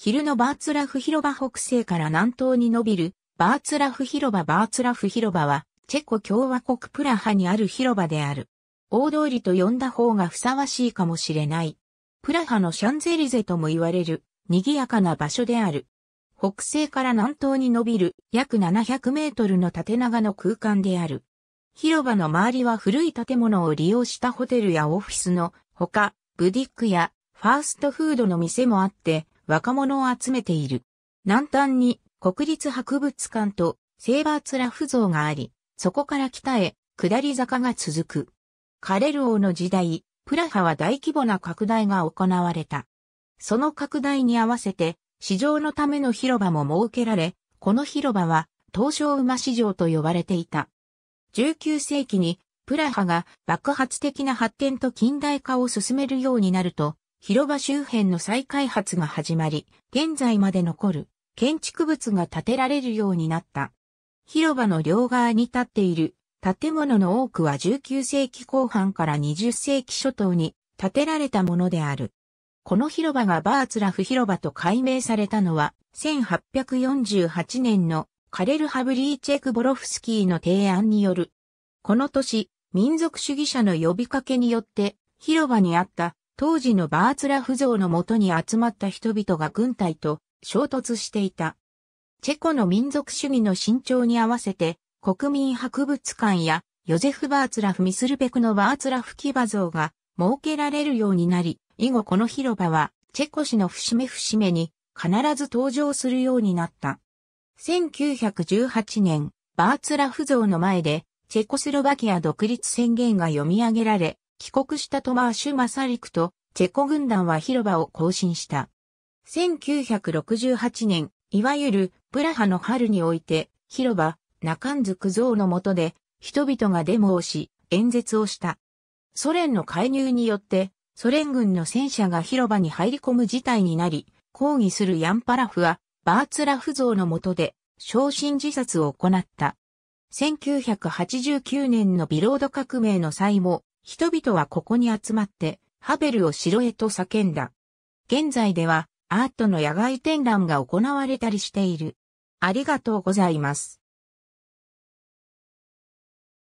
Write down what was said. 昼のバーツラフ広場北西から南東に伸びるバーツラフ広場。バーツラフ広場はチェコ共和国プラハにある広場である。大通りと呼んだ方がふさわしいかもしれない。プラハのシャンゼリゼとも言われる賑やかな場所である。北西から南東に伸びる約700メートルの縦長の空間である。広場の周りは古い建物を利用したホテルやオフィスのほか、ブティックやファーストフードの店もあって、若者を集めている。南端に国立博物館と聖バーツラフ像があり、そこから北へ下り坂が続く。カレル王の時代、プラハは大規模な拡大が行われた。その拡大に合わせて市場のための広場も設けられ、この広場は東小馬市場と呼ばれていた。19世紀にプラハが爆発的な発展と近代化を進めるようになると、広場周辺の再開発が始まり、現在まで残る建築物が建てられるようになった。広場の両側に建っている建物の多くは19世紀後半から20世紀初頭に建てられたものである。この広場がバーツラフ広場と改名されたのは、1848年のカレル・ハヴリーチェク・ボロフスキーの提案による。この年、民族主義者の呼びかけによって、広場にあった当時のバーツラフ像の元に集まった人々が軍隊と衝突していた。チェコの民族主義の伸長に合わせて国民博物館やヨゼフ・バーツラフ・ミスルベクのバーツラフ騎馬像が設けられるようになり、以後この広場はチェコ市の節目節目に必ず登場するようになった。1918年、バーツラフ像の前でチェコスロバキア独立宣言が読み上げられ、帰国したトマーシュ・マサリクとチェコ軍団は広場を行進した。1968年、いわゆるプラハの春において、広場、ナカンズク像の下で、人々がデモをし、演説をした。ソ連の介入によって、ソ連軍の戦車が広場に入り込む事態になり、抗議するヤンパラフは、バーツラフ像の下で、焼身自殺を行った。1989年のビロード革命の際も、人々はここに集まって、ハヴェルを城へと叫んだ。現在では、アートの野外展覧が行われたりしている。ありがとうございます。